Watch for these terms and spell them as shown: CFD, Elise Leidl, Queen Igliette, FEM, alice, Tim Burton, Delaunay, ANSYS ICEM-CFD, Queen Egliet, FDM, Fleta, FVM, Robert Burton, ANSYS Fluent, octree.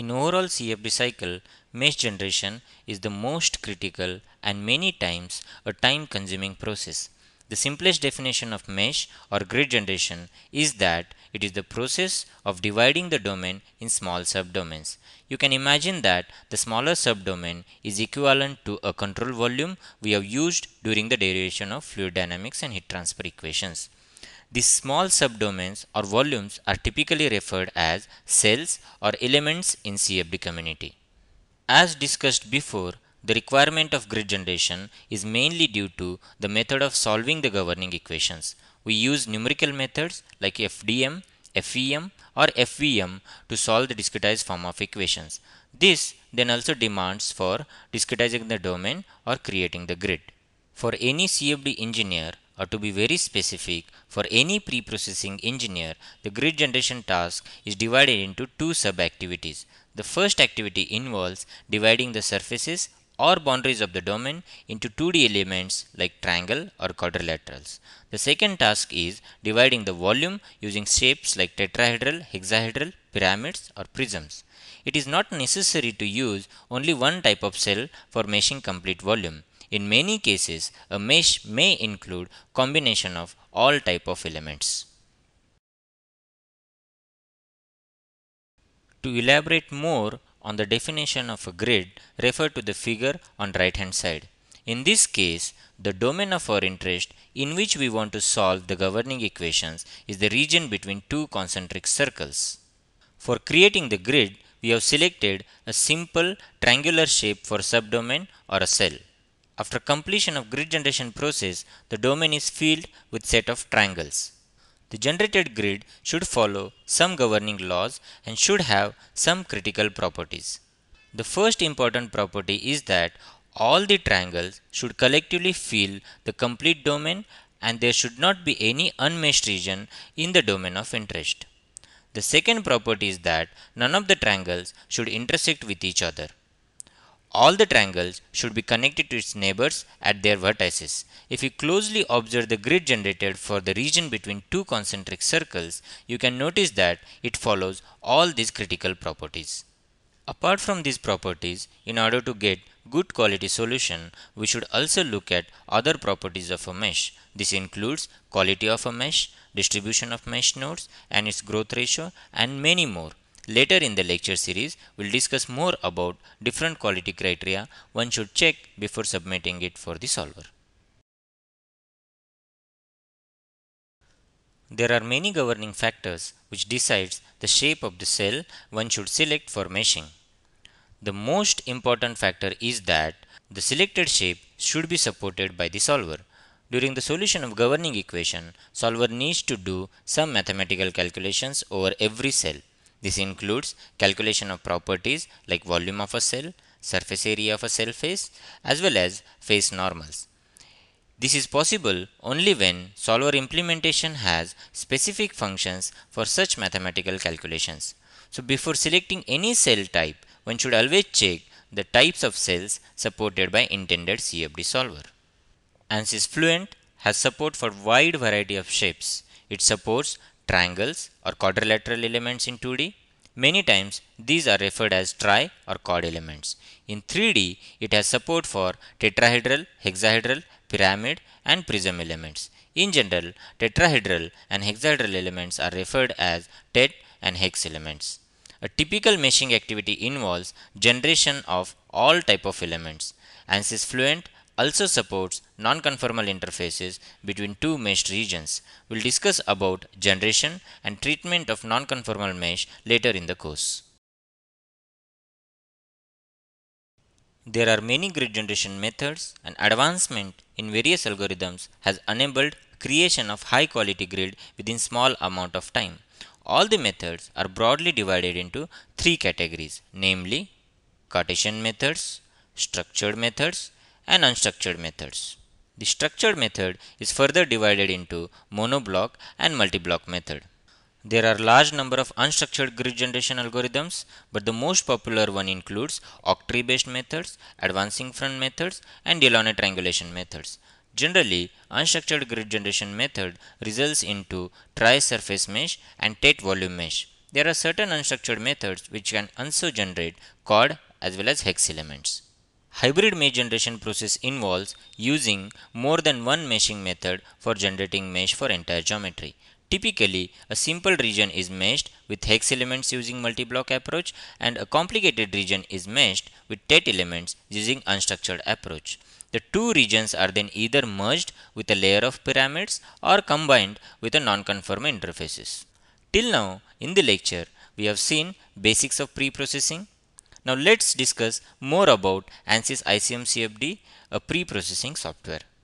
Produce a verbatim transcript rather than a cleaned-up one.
In overall C F D cycle, mesh generation is the most critical and many times a time-consuming process. The simplest definition of mesh or grid generation is that it is the process of dividing the domain in small subdomains. You can imagine that the smaller subdomain is equivalent to a control volume we have used during the derivation of fluid dynamics and heat transfer equations. These small subdomains or volumes are typically referred as cells or elements in C F D community. As discussed before, the requirement of grid generation is mainly due to the method of solving the governing equations. We use numerical methods like F D M, F E M or F V M to solve the discretized form of equations. This then also demands for discretizing the domain or creating the grid. For any C F D engineer, or to be very specific, for any pre-processing engineer, the grid generation task is divided into two sub-activities. The first activity involves dividing the surfaces or boundaries of the domain into two D elements like triangle or quadrilaterals. The second task is dividing the volume using shapes like tetrahedral, hexahedral, pyramids or prisms. It is not necessary to use only one type of cell for meshing complete volume. In many cases, a mesh may include combination of all type of elements. To elaborate more on the definition of a grid, refer to the figure on right hand side. In this case, the domain of our interest in which we want to solve the governing equations is the region between two concentric circles. For creating the grid, we have selected a simple triangular shape for subdomain or a cell. After completion of grid generation process, the domain is filled with set of triangles. The generated grid should follow some governing laws and should have some critical properties. The first important property is that all the triangles should collectively fill the complete domain and there should not be any unmeshed region in the domain of interest. The second property is that none of the triangles should intersect with each other. All the triangles should be connected to its neighbors at their vertices. If you closely observe the grid generated for the region between two concentric circles, you can notice that it follows all these critical properties. Apart from these properties, in order to get good quality solution, we should also look at other properties of a mesh. This includes quality of a mesh, distribution of mesh nodes, and its growth ratio, and many more. Later in the lecture series, we'll discuss more about different quality criteria one should check before submitting it for the solver. There are many governing factors which decides the shape of the cell one should select for meshing. The most important factor is that the selected shape should be supported by the solver. During the solution of governing equation, solver needs to do some mathematical calculations over every cell. This includes calculation of properties like volume of a cell, surface area of a cell face, as well as face normals. This is possible only when solver implementation has specific functions for such mathematical calculations. So before selecting any cell type, one should always check the types of cells supported by intended C F D solver. ANSYS Fluent has support for wide variety of shapes. It supports triangles or quadrilateral elements in two D. Many times these are referred as tri or quad elements. In three D, it has support for tetrahedral, hexahedral, pyramid and prism elements. In general, tetrahedral and hexahedral elements are referred as tet and hex elements. A typical meshing activity involves generation of all type of elements. ANSYS Fluent also supports non-conformal interfaces between two meshed regions. We'll discuss about generation and treatment of non-conformal mesh later in the course. There are many grid generation methods, and advancement in various algorithms has enabled creation of high quality grid within small amount of time. All the methods are broadly divided into three categories, namely Cartesian methods, structured methods, and unstructured methods. The structured method is further divided into monoblock and multiblock method. There are large number of unstructured grid generation algorithms, but the most popular one includes octree based methods, advancing front methods and Delaunay triangulation methods. Generally, unstructured grid generation method results into tri-surface mesh and tet volume mesh. there are certain unstructured methods which can also generate chord as well as hex elements. Hybrid mesh generation process involves using more than one meshing method for generating mesh for entire geometry. Typically, a simple region is meshed with hex elements using multi-block approach, and a complicated region is meshed with tet elements using unstructured approach. The two regions are then either merged with a layer of pyramids or combined with a non-conformal interfaces. Till now, in the lecture, we have seen basics of pre-processing. Now let's discuss more about ANSYS ICEM C F D, a pre-processing software.